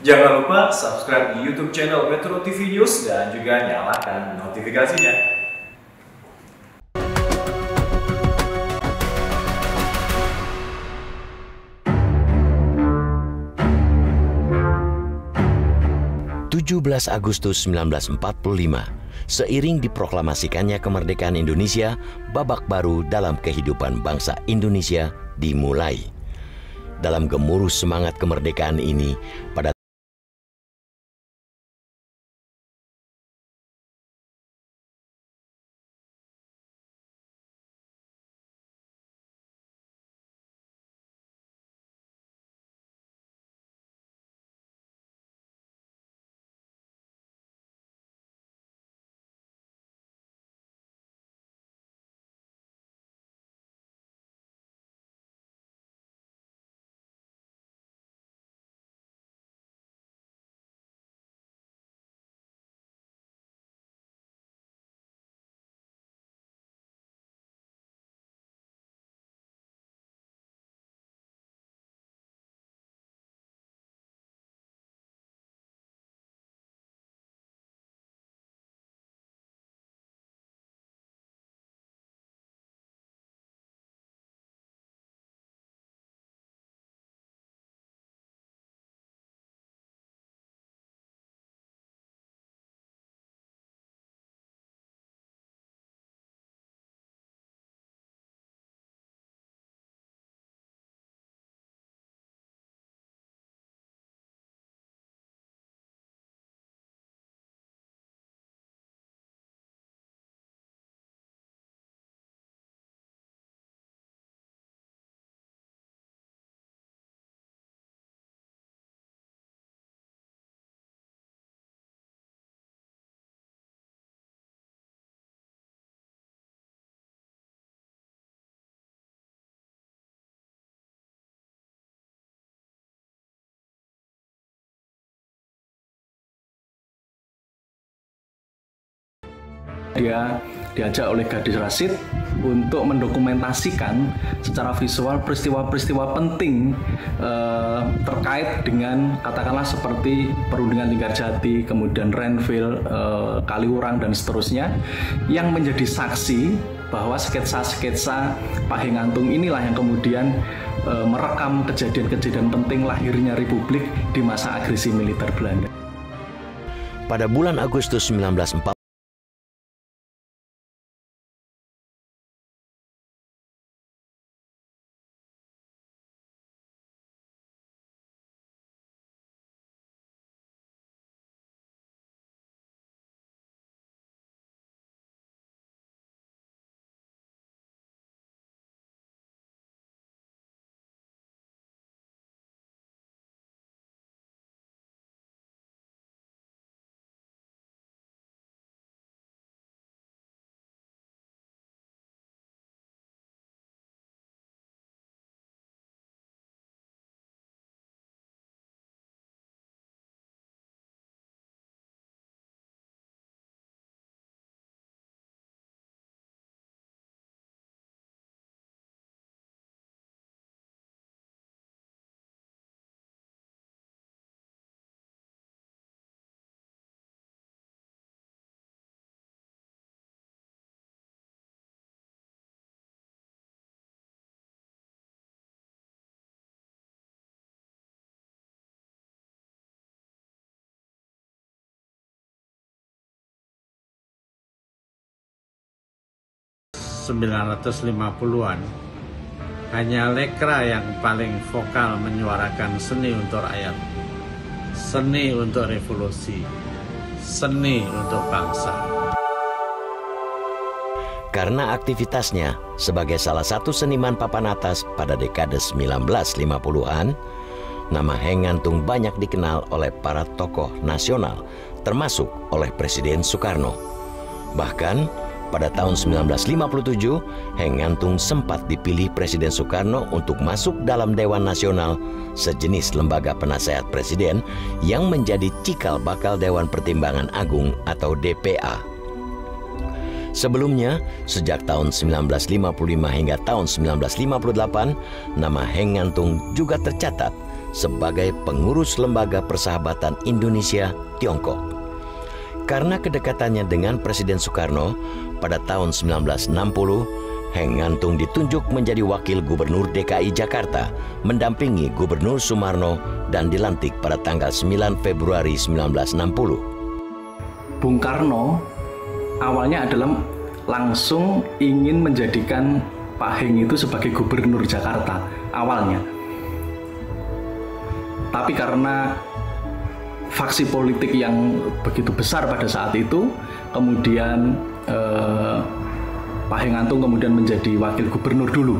Jangan lupa subscribe di YouTube channel Metro TV News dan juga nyalakan notifikasinya. Agustus 17 1945, seiring diproklamasikannya kemerdekaan Indonesia, babak baru dalam kehidupan bangsa Indonesia dimulai. Dalam gemuruh semangat kemerdekaan ini, pada dia diajak oleh gadis Rashid untuk mendokumentasikan secara visual peristiwa-peristiwa penting terkait dengan, katakanlah seperti perundingan Linggarjati, kemudian Renville, Kaliurang, dan seterusnya, yang menjadi saksi bahwa sketsa-sketsa Pak Henk Ngantung inilah yang kemudian merekam kejadian-kejadian penting lahirnya Republik di masa agresi militer Belanda. Pada bulan Agustus 1940, ...1950-an, hanya Lekra yang paling vokal menyuarakan seni untuk rakyat, seni untuk revolusi, seni untuk bangsa. Karena aktivitasnya sebagai salah satu seniman papan atas pada dekade 1950-an, nama Henk Ngantung banyak dikenal oleh para tokoh nasional, termasuk oleh Presiden Soekarno. Bahkan pada tahun 1957, Henk Ngantung sempat dipilih Presiden Soekarno untuk masuk dalam Dewan Nasional, sejenis lembaga penasehat presiden yang menjadi cikal bakal Dewan Pertimbangan Agung atau DPA. Sebelumnya, sejak tahun 1955 hingga tahun 1958, nama Henk Ngantung juga tercatat sebagai pengurus Lembaga Persahabatan Indonesia Tiongkok. Karena kedekatannya dengan Presiden Soekarno, pada tahun 1960, Henk Ngantung ditunjuk menjadi Wakil Gubernur DKI Jakarta, mendampingi Gubernur Sumarno dan dilantik pada tanggal 9 Februari 1960. Bung Karno awalnya adalah langsung ingin menjadikan Pak Henk itu sebagai Gubernur Jakarta awalnya. Tapi karena faksi politik yang begitu besar pada saat itu, kemudian Pak Henk Ngantung kemudian menjadi Wakil Gubernur dulu.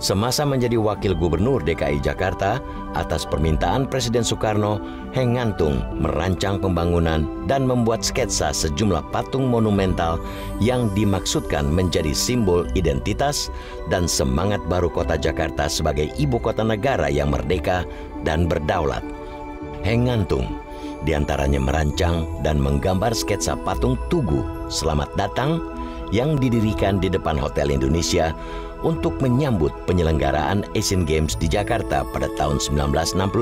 Semasa menjadi Wakil Gubernur DKI Jakarta, atas permintaan Presiden Soekarno, Henk Ngantung merancang pembangunan dan membuat sketsa sejumlah patung monumental yang dimaksudkan menjadi simbol identitas dan semangat baru kota Jakarta sebagai ibu kota negara yang merdeka dan berdaulat. Henk Ngantung diantaranya merancang dan menggambar sketsa patung Tugu Selamat Datang yang didirikan di depan Hotel Indonesia untuk menyambut penyelenggaraan Asian Games di Jakarta pada tahun 1962.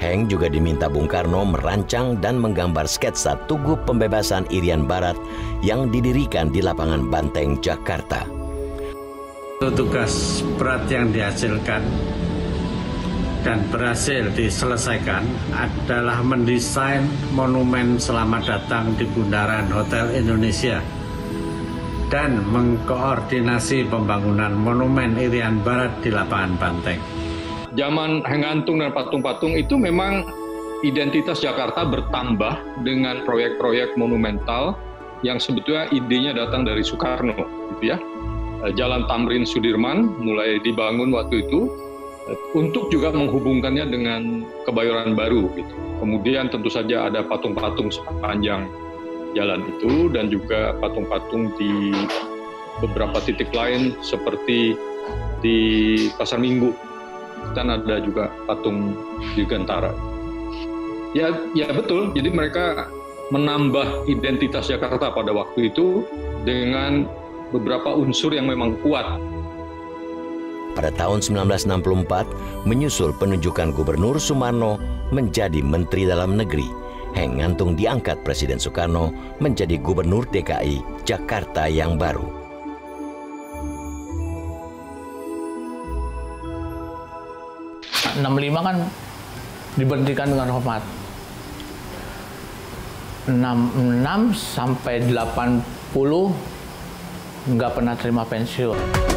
Henk juga diminta Bung Karno merancang dan menggambar sketsa Tugu Pembebasan Irian Barat yang didirikan di Lapangan Banteng, Jakarta. Tugas berat yang dihasilkan dan berhasil diselesaikan adalah mendesain monumen Selamat Datang di bundaran Hotel Indonesia dan mengkoordinasi pembangunan monumen Irian Barat di Lapangan Banteng. Zaman Henk Ngantung dan patung-patung itu memang identitas Jakarta bertambah dengan proyek-proyek monumental yang sebetulnya idenya datang dari Soekarno, gitu ya. Jalan Tamrin-Sudirman mulai dibangun waktu itu untuk juga menghubungkannya dengan Kebayoran baru, gitu. Kemudian tentu saja ada patung-patung sepanjang jalan itu dan juga patung-patung di beberapa titik lain seperti di Pasar Minggu dan ada juga patung di Gantara. Ya betul, jadi mereka menambah identitas Jakarta pada waktu itu dengan beberapa unsur yang memang kuat. Pada tahun 1964 menyusul penunjukan Gubernur Sumarno menjadi Menteri Dalam Negeri, Henk Ngantung diangkat Presiden Soekarno menjadi Gubernur DKI Jakarta yang baru. Nah, 65 kan diberhentikan dengan hormat. 66 sampai 80 nggak pernah terima pensiun.